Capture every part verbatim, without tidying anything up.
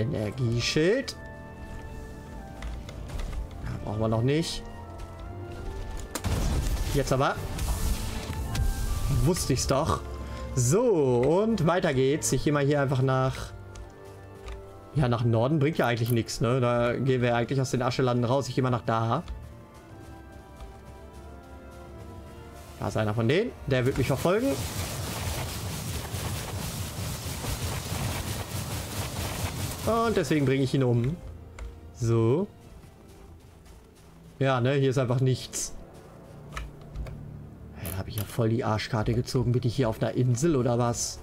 Energieschild. Ja, brauchen wir noch nicht. Jetzt aber. Wusste ich's doch. So, und weiter geht's. Ich gehe mal hier einfach nach... Ja, nach Norden bringt ja eigentlich nichts, ne? Da gehen wir eigentlich aus den Aschelanden raus. Ich gehe mal nach da. Da ist einer von denen. Der wird mich verfolgen. Und deswegen bringe ich ihn um. So. Ja, ne? Hier ist einfach nichts. Da habe ich ja voll die Arschkarte gezogen. Bin ich hier auf einer Insel oder was?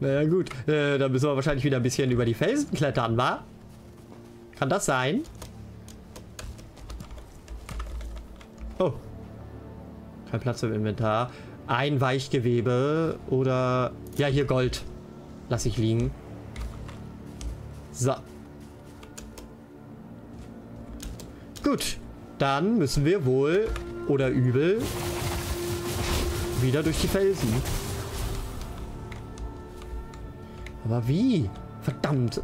Naja gut, äh, da müssen wir wahrscheinlich wieder ein bisschen über die Felsen klettern, wa? Kann das sein? Oh. Kein Platz im Inventar. Ein Weichgewebe oder... Ja, hier Gold. Lass ich liegen. So. Gut. Dann müssen wir wohl oder übel wieder durch die Felsen. Aber wie? Verdammt.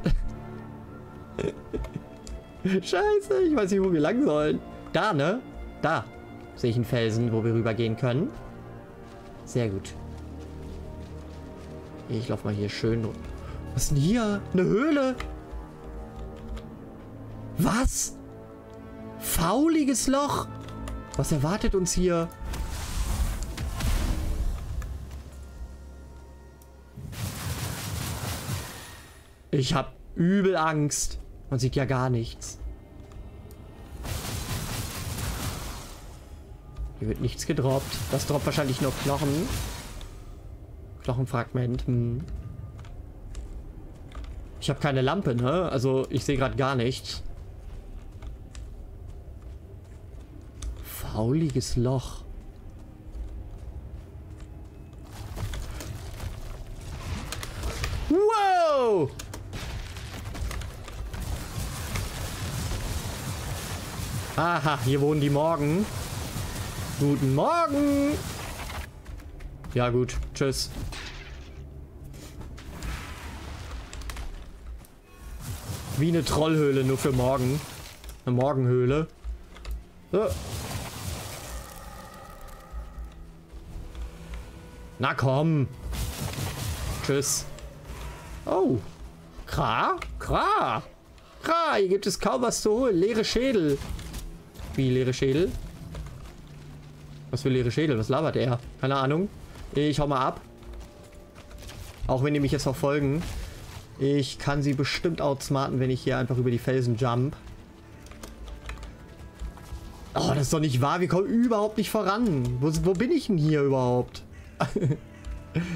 Scheiße, ich weiß nicht, wo wir lang sollen. Da, ne? Da sehe ich einen Felsen, wo wir rübergehen können. Sehr gut. Ich laufe mal hier schön. Was ist denn hier? Eine Höhle? Was? Fauliges Loch? Was erwartet uns hier? Ich hab übel Angst. Man sieht ja gar nichts. Hier wird nichts gedroppt. Das droppt wahrscheinlich nur Knochen. Knochenfragment. Hm. Ich habe keine Lampe, ne? Also ich sehe gerade gar nichts. Fauliges Loch. Wow! Aha, hier wohnen die Morgen. Guten Morgen. Ja gut, tschüss. Wie eine Trollhöhle nur für morgen. Eine Morgenhöhle. So. Na komm. Tschüss. Oh. Kra? Kra. Kra, hier gibt es kaum was zu holen. Leere Schädel. Wie leere Schädel? Was für leere Schädel? Was labert er? Keine Ahnung. Ich hau mal ab. Auch wenn die mich jetzt verfolgen. Ich kann sie bestimmt outsmarten, wenn ich hier einfach über die Felsen jump. Oh, das ist doch nicht wahr. Wir kommen überhaupt nicht voran. Wo, wo bin ich denn hier überhaupt?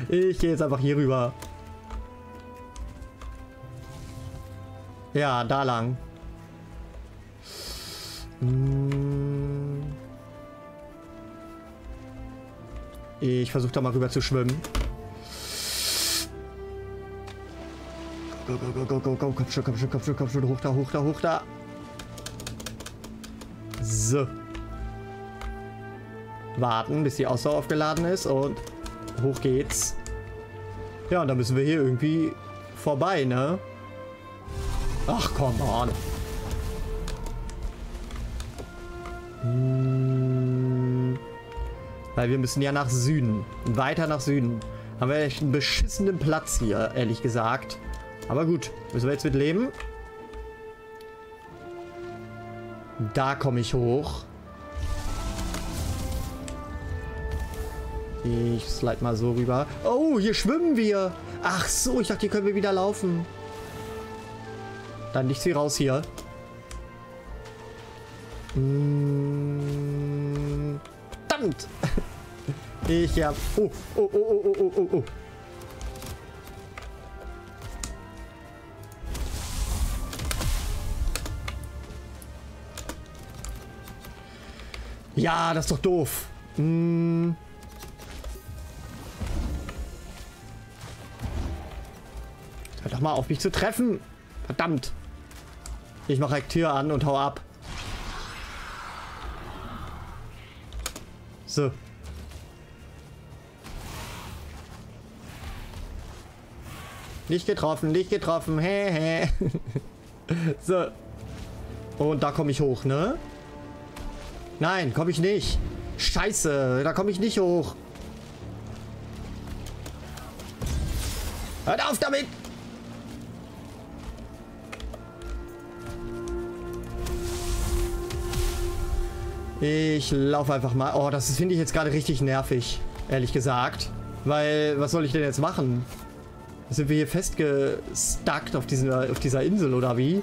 Ich gehe jetzt einfach hier rüber. Ja, da lang. Ich versuche da mal rüber zu schwimmen. Go, go, go, go, go, go. Komm schon, komm schon, komm schon, komm schon. Hoch da, hoch da, hoch da. So. Warten, bis die Ausdauer aufgeladen ist und hoch geht's. Ja, und dann müssen wir hier irgendwie vorbei, ne? Ach, come on. Weil wir müssen ja nach Süden. Weiter nach Süden. Haben wir echt einen beschissenen Platz hier, ehrlich gesagt. Aber gut, müssen wir jetzt mit leben. Da komme ich hoch. Ich slide mal so rüber. Oh, hier schwimmen wir. Ach so, ich dachte, hier können wir wieder laufen. Dann nichts wie raus hier. Hm. Verdammt! Ich hab... Oh, oh, oh, oh, oh, oh, oh. Ja, das ist doch doof. Hm. Hör doch mal auf, mich zu treffen. Verdammt. Ich mache eine Tür an und hau ab. So. Nicht getroffen, nicht getroffen. Hä, hä. So. Und da komme ich hoch, ne? Nein, komme ich nicht. Scheiße, da komme ich nicht hoch. Hört auf damit! Ich laufe einfach mal. Oh, das finde ich jetzt gerade richtig nervig, ehrlich gesagt. Weil, was soll ich denn jetzt machen? Sind wir hier festgestuckt auf, auf dieser Insel, oder wie?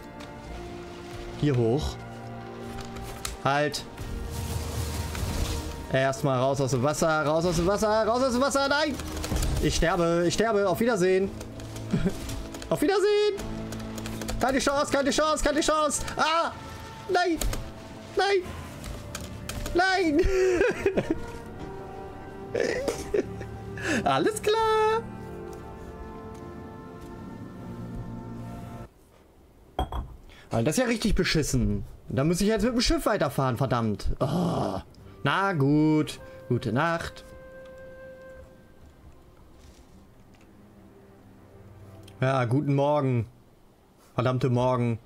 Hier hoch. Halt. Erstmal raus aus dem Wasser, raus aus dem Wasser, raus aus dem Wasser, nein! Ich sterbe, ich sterbe, auf Wiedersehen. Auf Wiedersehen! Keine Chance, keine Chance, keine Chance! Ah! Nein! Nein! Nein! Alles klar! Das ist ja richtig beschissen. Da muss ich jetzt mit dem Schiff weiterfahren, verdammt. Oh. Na gut. Gute Nacht. Ja, guten Morgen. Verdammte Morgen.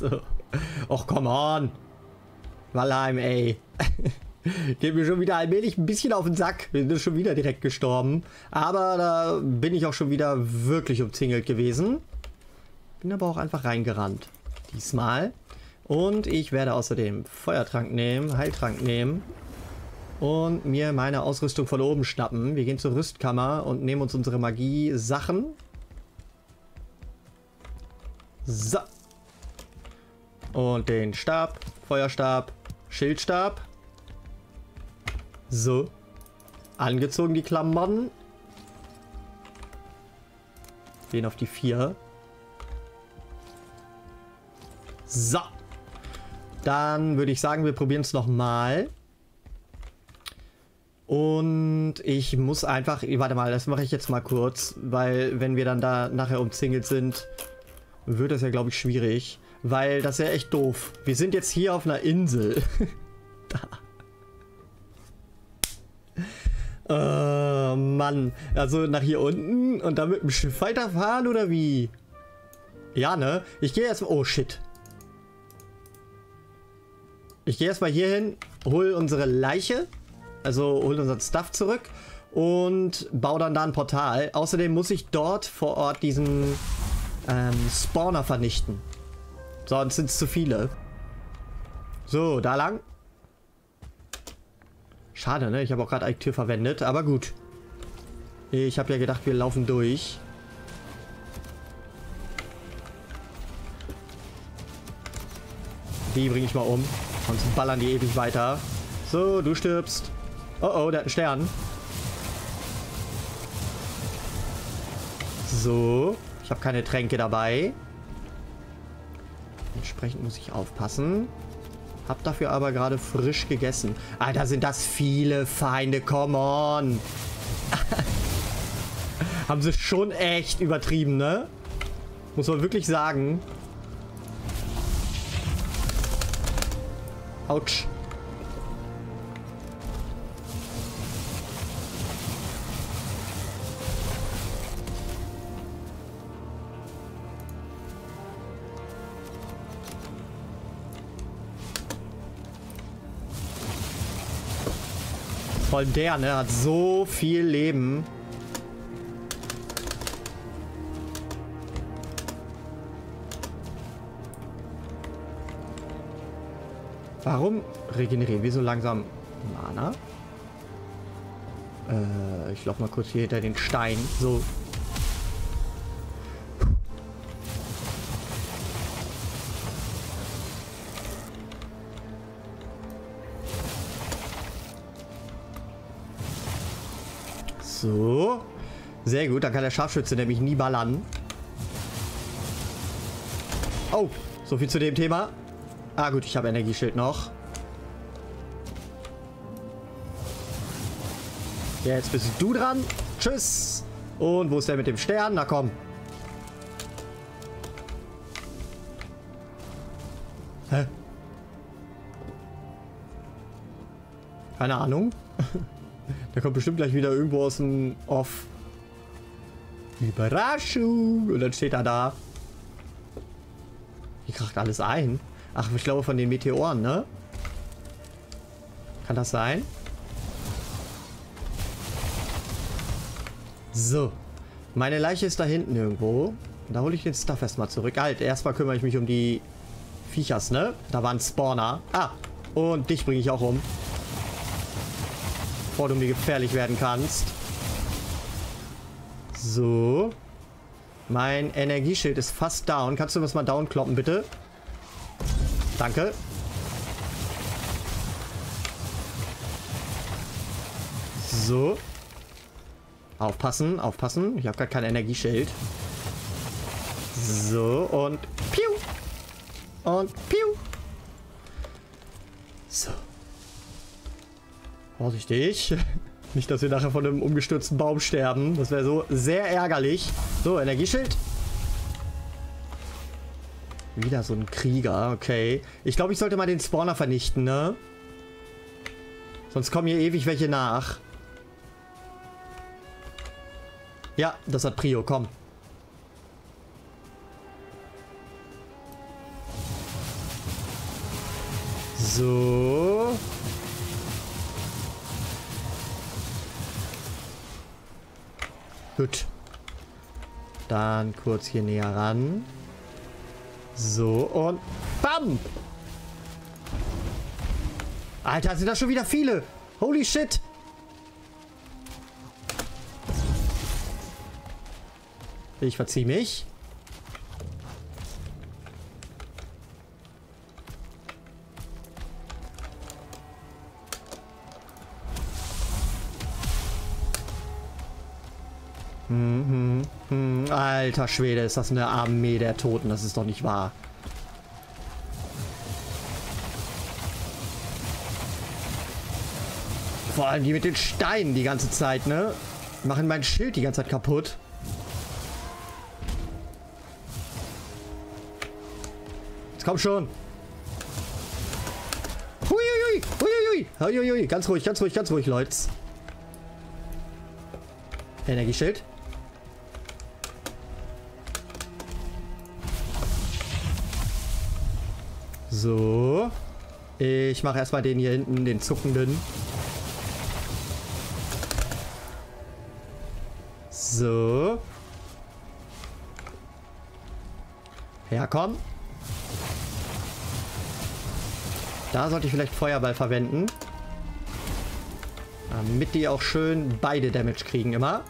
So. Och, come on. Valheim, ey. Geht mir schon wieder allmählich ein bisschen auf den Sack. Bin schon wieder direkt gestorben. Aber da bin ich auch schon wieder wirklich umzingelt gewesen. Bin aber auch einfach reingerannt. Diesmal. Und ich werde außerdem Feuertrank nehmen, Heiltrank nehmen. Und mir meine Ausrüstung von oben schnappen. Wir gehen zur Rüstkammer und nehmen uns unsere Magie-Sachen. So. Und den Stab, Feuerstab, Schildstab. So. Angezogen die Klammern. Gehen auf die vier. So. Dann würde ich sagen, wir probieren es nochmal. Und ich muss einfach... Warte mal, das mache ich jetzt mal kurz. Weil wenn wir dann da nachher umzingelt sind, wird das ja, glaube ich, schwierig. Weil das ist ja echt doof. Wir sind jetzt hier auf einer Insel. Da. Oh, Mann. Also nach hier unten und dann mit dem Schiff weiterfahren oder wie? Ja, ne? Ich gehe erst... Oh, shit. Ich gehe erstmal hier hin, hol unsere Leiche, also hol unseren Stuff zurück und baue dann da ein Portal. Außerdem muss ich dort vor Ort diesen ähm, Spawner vernichten. Sonst sind es zu viele. So, da lang. Schade, ne? Ich habe auch gerade eine Tür verwendet, aber gut. Ich habe ja gedacht, wir laufen durch. Die bringe ich mal um. Sonst ballern die ewig weiter. So, du stirbst. Oh, oh, der hat einen Stern. So. Ich habe keine Tränke dabei. Entsprechend muss ich aufpassen. Hab dafür aber gerade frisch gegessen. Alter, sind das viele Feinde. Come on. Haben sie schon echt übertrieben, ne? Muss man wirklich sagen. Autsch. Vor allem der, ne, hat so viel Leben. Warum regenerieren wir so langsam Mana? Äh, ich laufe mal kurz hier hinter den Stein. So. So. Sehr gut, dann kann der Scharfschütze nämlich nie ballern. Oh, so viel zu dem Thema. Ah gut, ich habe Energieschild noch. Ja, jetzt bist du dran. Tschüss. Und wo ist der mit dem Stern? Na komm. Hä? Keine Ahnung. Der kommt bestimmt gleich wieder irgendwo aus dem Off. Überraschung! Und dann steht er da. Hier kracht alles ein. Ach, ich glaube von den Meteoren, ne? Kann das sein? So. Meine Leiche ist da hinten irgendwo. Da hole ich den Stuff erstmal zurück. Halt, erstmal kümmere ich mich um die Viechers, ne? Da war ein Spawner. Ah, und dich bringe ich auch um. Bevor du mir gefährlich werden kannst. So. Mein Energieschild ist fast down. Kannst du das mal down kloppen, bitte? Danke. So. Aufpassen, aufpassen. Ich habe gar kein Energieschild. So, und piu. Und piu. So. Vorsichtig. Nicht, dass wir nachher von einem umgestürzten Baum sterben. Das wäre so sehr ärgerlich. So, Energieschild. Wieder so ein Krieger, okay. Ich glaube, ich sollte mal den Spawner vernichten, ne? Sonst kommen hier ewig welche nach. Ja, das hat Prio, komm. So. Gut. Dann kurz hier näher ran. So und bam! Alter, sind das schon wieder viele! Holy shit! Ich verziehe mich. Mhm, mhm. Alter Schwede, ist das eine Armee der Toten? Das ist doch nicht wahr. Vor allem die mit den Steinen die ganze Zeit, ne? Machen mein Schild die ganze Zeit kaputt. Komm schon. Huiuiui, huiuiui, huiuiui. Ganz ruhig, ganz ruhig, ganz ruhig, Leute. Energieschild. So. Ich mache erstmal den hier hinten, den zuckenden. So. Ja, komm. Da sollte ich vielleicht Feuerball verwenden. Damit die auch schön beide Damage kriegen immer.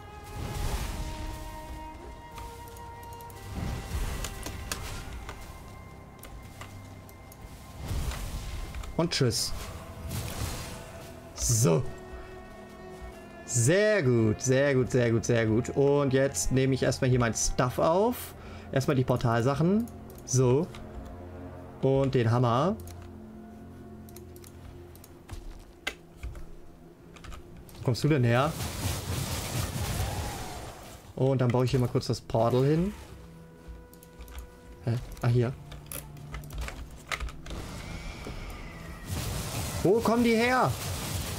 Und tschüss. So. Sehr gut, sehr gut, sehr gut, sehr gut. Und jetzt nehme ich erstmal hier mein Stuff auf. Erstmal die Portalsachen. So. Und den Hammer. Kommst du denn her? Und dann baue ich hier mal kurz das Portal hin. Hä? Ah, hier. Wo kommen die her?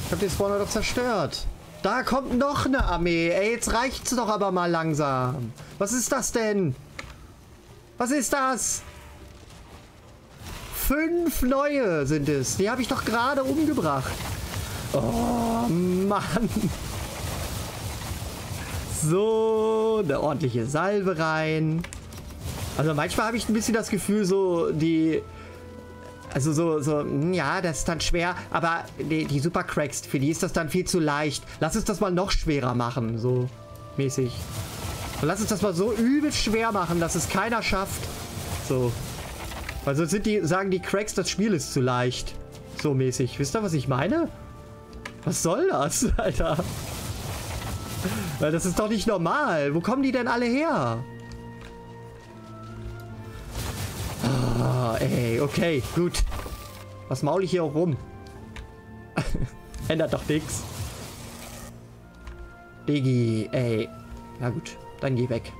Ich habe den Spawner doch zerstört. Da kommt noch eine Armee. Ey, jetzt reicht's doch aber mal langsam. Was ist das denn? Was ist das? Fünf neue sind es. Die habe ich doch gerade umgebracht. Oh, Mann. So, eine ordentliche Salve rein. Also manchmal habe ich ein bisschen das Gefühl, so die... Also so, so, ja, das ist dann schwer. Aber die, die Supercracks, für die ist das dann viel zu leicht. Lass uns das mal noch schwerer machen, so mäßig. Und lass uns das mal so übel schwer machen, dass es keiner schafft. So. Weil sonst sind die, sagen die Cracks, das Spiel ist zu leicht. So mäßig. Wisst ihr, was ich meine? Was soll das, Alter? Das ist doch nicht normal. Wo kommen die denn alle her? Ah, ey, okay, gut. Was maul ich hier auch rum? Ändert doch nix. Diggi, ey. Na gut, dann geh weg.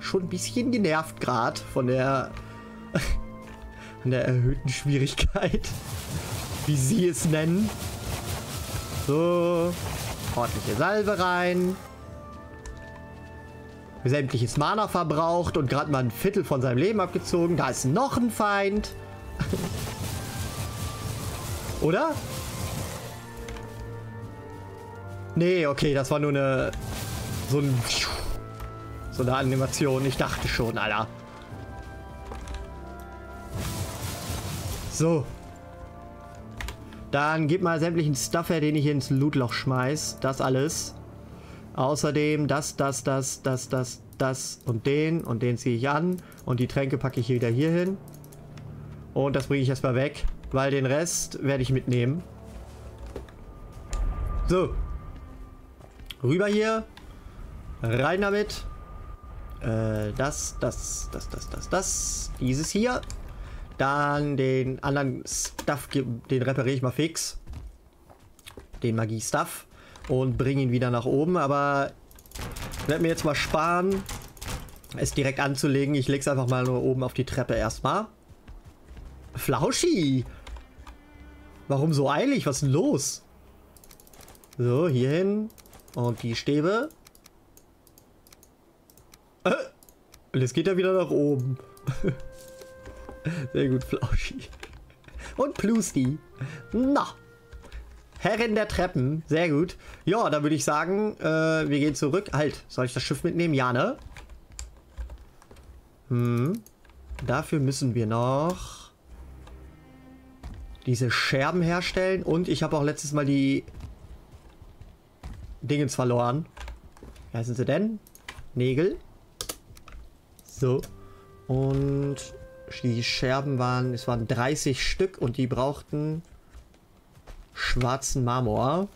Schon ein bisschen genervt gerade von der... von der erhöhten Schwierigkeit. Wie sie es nennen. So. Ordentliche Salve rein. sämtliches Mana verbraucht und gerade mal ein Viertel von seinem Leben abgezogen. Da ist noch ein Feind. Oder? Nee, okay, das war nur eine... So, ein, so eine Animation. Ich dachte schon, Alter. So. Dann gib mal sämtlichen Stuff her, den ich hier ins Lootloch schmeiß. Das alles. Außerdem das, das, das, das, das, das und den. Und den ziehe ich an. Und die Tränke packe ich hier wieder hier hin. Und das bringe ich erstmal weg. Weil den Rest werde ich mitnehmen. So. Rüber hier. Rein damit. Äh, das, das, das, das, das, das. Dieses hier. Dann den anderen Stuff, den repariere ich mal fix. Den Magie-Stuff. Und bringe ihn wieder nach oben. Aber ich werde mir jetzt mal sparen, es direkt anzulegen. Ich lege es einfach mal nur oben auf die Treppe erstmal. Flauschi! Warum so eilig? Was ist denn los? So, hier hin. Und die Stäbe. Äh, und jetzt geht er wieder nach oben. Sehr gut, Flauschi. Und Plusti. Na. Herrin der Treppen. Sehr gut. Ja, dann würde ich sagen, äh, wir gehen zurück. Halt, soll ich das Schiff mitnehmen? Ja, ne? Hm. Dafür müssen wir noch diese Scherben herstellen. Und ich habe auch letztes Mal die Dingens verloren. Wie heißen sie denn? Nägel. So. Und die Scherben waren, es waren dreißig Stück und die brauchten schwarzen Marmor.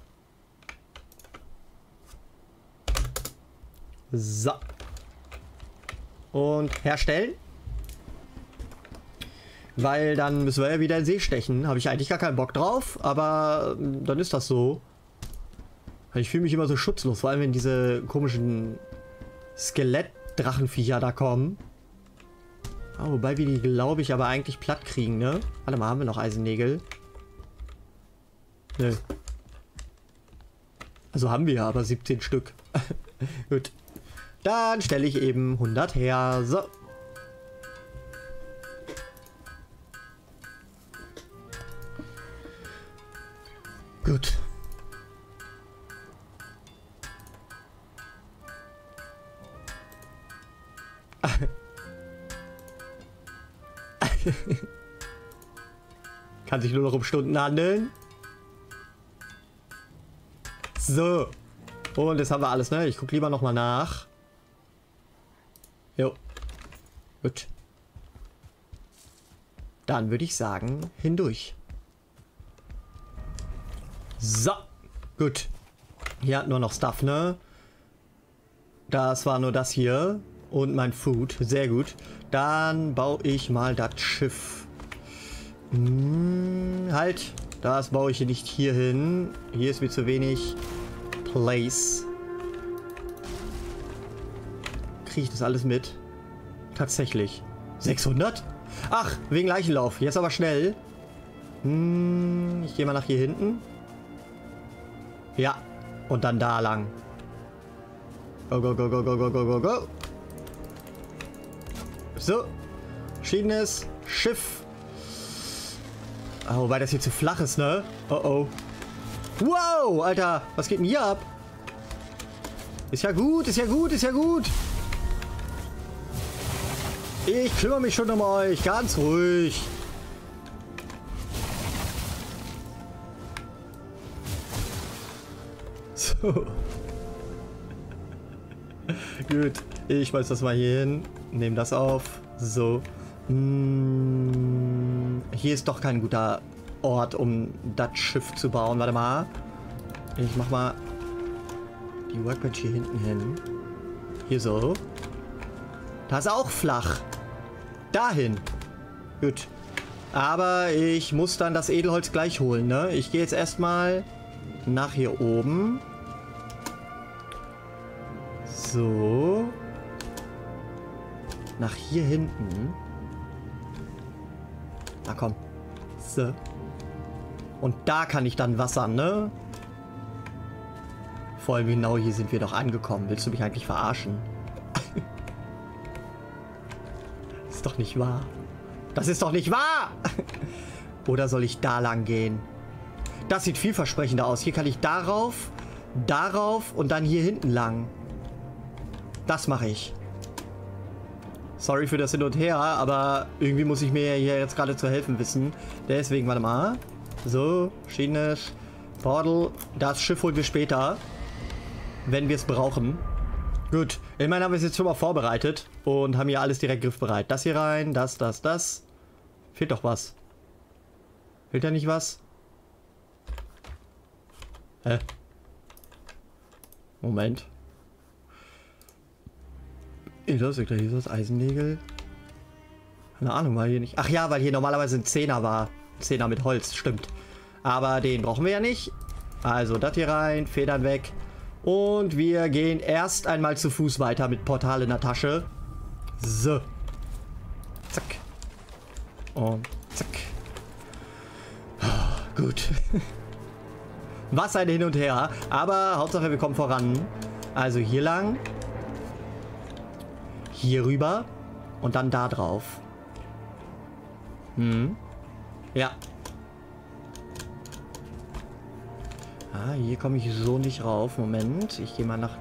So. Und herstellen. Weil dann müssen wir ja wieder in den See stechen. Habe ich eigentlich gar keinen Bock drauf, aber dann ist das so. Ich fühle mich immer so schutzlos, vor allem wenn diese komischen Skelett-Drachenviecher da kommen. Oh, wobei wir die, glaube ich, aber eigentlich platt kriegen, ne? Warte mal, haben wir noch Eisennägel? Nö. Also haben wir aber siebzehn Stück. Gut. Dann stelle ich eben hundert her. So. Gut. Kann sich nur noch um Stunden handeln. So. Und jetzt haben wir alles, ne? Ich gucke lieber nochmal nach. Jo. Gut. Dann würde ich sagen, hindurch. So. Gut. Hier hat nur noch Stuff, ne? Das war nur das hier. Und mein Food. Sehr gut. Dann baue ich mal das Schiff. Hm, halt. Das baue ich nicht hier hin. Hier ist mir zu wenig Place. Kriege ich das alles mit? Tatsächlich. sechshundert? Ach, wegen Leichenlauf. Jetzt aber schnell. Hm, ich gehe mal nach hier hinten. Ja. Und dann da lang. Go, go, go, go, go, go, go, go, go. So, verschiedenes Schiff. Oh, wobei das hier zu flach ist, ne? Oh, oh. Wow, Alter, was geht denn hier ab? Ist ja gut, ist ja gut, ist ja gut. Ich kümmere mich schon um euch, ganz ruhig. So. Gut, ich schmeiß das mal hier hin. Nehmen das auf. So. Hm, hier ist doch kein guter Ort, um das Schiff zu bauen. Warte mal. Ich mach mal die Workbench hier hinten hin. Hier so. Das ist auch flach. Dahin. Gut. Aber ich muss dann das Edelholz gleich holen, ne? Ich gehe jetzt erstmal nach hier oben. So. Nach hier hinten. Na komm. So. Und da kann ich dann wassern, ne? Vor allem genau hier sind wir doch angekommen. Willst du mich eigentlich verarschen? ist doch nicht wahr. Das ist doch nicht wahr! Oder soll ich da lang gehen? Das sieht vielversprechender aus. Hier kann ich darauf, darauf und dann hier hinten lang. Das mache ich. Sorry für das Hin und Her, aber irgendwie muss ich mir hier jetzt gerade zu helfen wissen. Deswegen, warte mal. So, Schiene, Portal. Das Schiff holen wir später, wenn wir es brauchen. Gut, ich meine, haben wir es jetzt schon mal vorbereitet und haben hier alles direkt griffbereit. Das hier rein, das, das, das. Fehlt doch was. Fehlt da nicht was? Hä? Moment. Hier ist das Eisennägel. Keine Ahnung, weil hier nicht... Ach ja, weil hier normalerweise ein Zehner war. Ein Zehner mit Holz, stimmt. Aber den brauchen wir ja nicht. Also das hier rein, Federn weg. Und wir gehen erst einmal zu Fuß weiter mit Portal in der Tasche. So. Zack. Und zack. Oh, gut. Was ein Hin und Her. Aber Hauptsache wir kommen voran. Also hier lang. Hier rüber. Und dann da drauf. Hm. Ja. Ah, hier komme ich so nicht rauf. Moment, ich gehe mal nach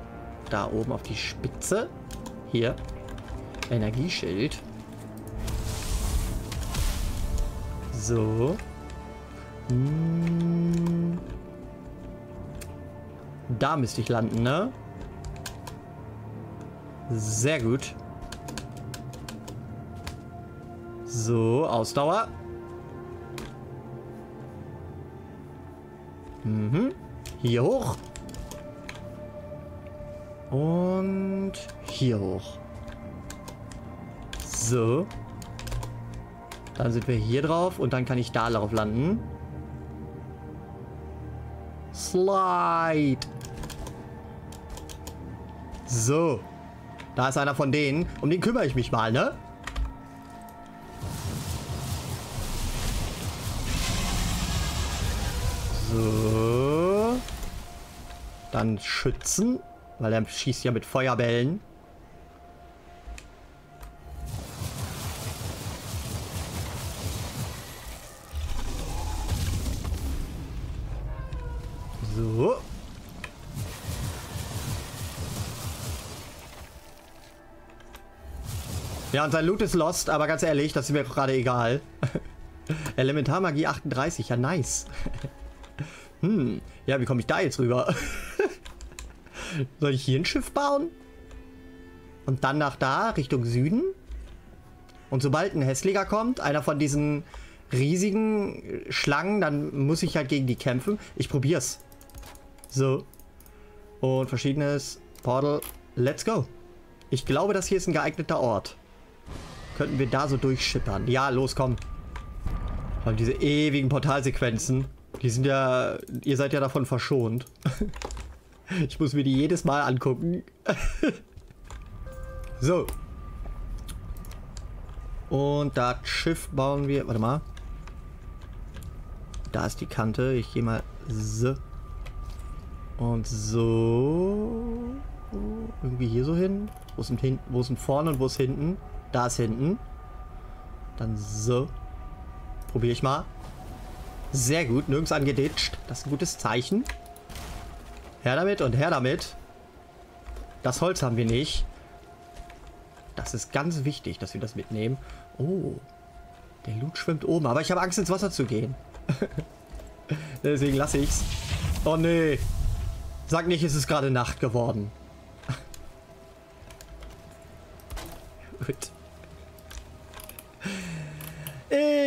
da oben auf die Spitze. Hier. Energieschild. So. Hm. Da müsste ich landen, ne? Sehr gut. So, Ausdauer. Mhm. Hier hoch. Und hier hoch. So. Dann sind wir hier drauf und dann kann ich da drauf landen. Slide. So. Da ist einer von denen. Um den kümmere ich mich mal, ne? So. Dann schützen. Weil er schießt ja mit Feuerbällen. So. Ja, und sein Loot ist lost, aber ganz ehrlich, das ist mir gerade egal. Elementarmagie achtunddreißig, ja nice. Hm, ja, wie komme ich da jetzt rüber? Soll ich hier ein Schiff bauen? Und dann nach da, Richtung Süden? Und sobald ein hässlicher kommt, einer von diesen riesigen Schlangen, dann muss ich halt gegen die kämpfen. Ich probier's. So. Und verschiedenes Portal. Let's go. Ich glaube, das hier ist ein geeigneter Ort. Könnten wir da so durchschippern? Ja, los, komm. Vor allem diese ewigen Portalsequenzen. Die sind ja... Ihr seid ja davon verschont. Ich muss mir die jedes Mal angucken. So. Und das Schiff bauen wir... Warte mal. Da ist die Kante. Ich gehe mal... So. Und so... Irgendwie hier so hin. Wo ist denn, wo ist denn vorne und wo ist hinten? Da ist hinten. Dann so. Probiere ich mal. Sehr gut, nirgends angeditscht. Das ist ein gutes Zeichen. Her damit und her damit. Das Holz haben wir nicht. Das ist ganz wichtig, dass wir das mitnehmen. Oh, der Loot schwimmt oben. Aber ich habe Angst, ins Wasser zu gehen. Deswegen lasse ich's. Oh, nee. Sag nicht, es ist gerade Nacht geworden. Gut.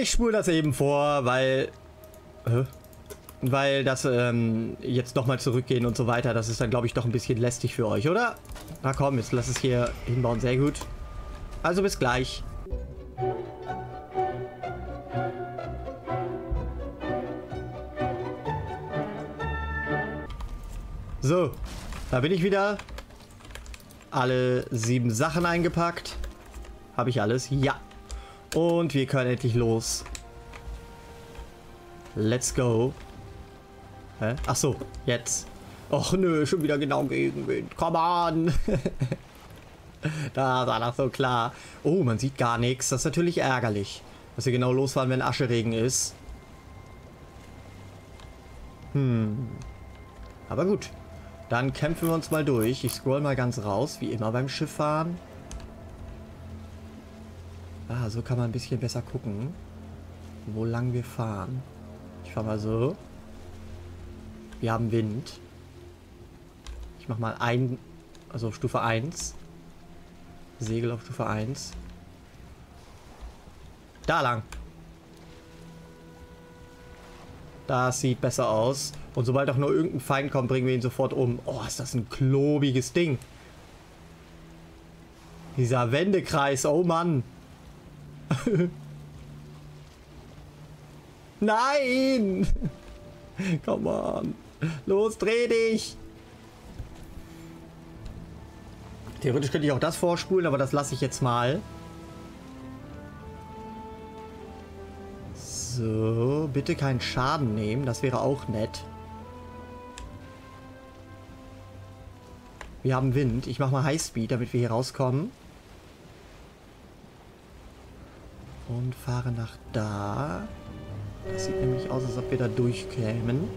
Ich spule das eben vor, weil... Weil das ähm, jetzt nochmal zurückgehen und so weiter, das ist dann, glaube ich, doch ein bisschen lästig für euch, oder? Na komm, jetzt lass es hier hinbauen. Sehr gut. Also bis gleich. So, da bin ich wieder. Alle sieben Sachen eingepackt. Habe ich alles? Ja. Und wir können endlich los. Let's go. Hä? Ach so, jetzt. Och nö, schon wieder genau Gegenwind. Come on. Da war das so klar. Oh, man sieht gar nichts. Das ist natürlich ärgerlich. Dass wir genau losfahren, wenn Ascheregen ist. Hm. Aber gut. Dann kämpfen wir uns mal durch. Ich scroll mal ganz raus, wie immer beim Schiff fahren. Ah, so kann man ein bisschen besser gucken, wo lang wir fahren. Ich fahre mal so. Wir haben Wind. Ich mach mal ein, also auf Stufe eins. Segel auf Stufe eins. Da lang. Das sieht besser aus. Und sobald auch nur irgendein Feind kommt, bringen wir ihn sofort um. Oh, ist das ein klobiges Ding. Dieser Wendekreis, oh Mann. Nein! Komm on. Los, dreh dich! Theoretisch könnte ich auch das vorspulen, aber das lasse ich jetzt mal. So, bitte keinen Schaden nehmen, das wäre auch nett. Wir haben Wind. Ich mache mal Highspeed, damit wir hier rauskommen. Und fahre nach da. Das sieht nämlich aus, als ob wir da durchkämen.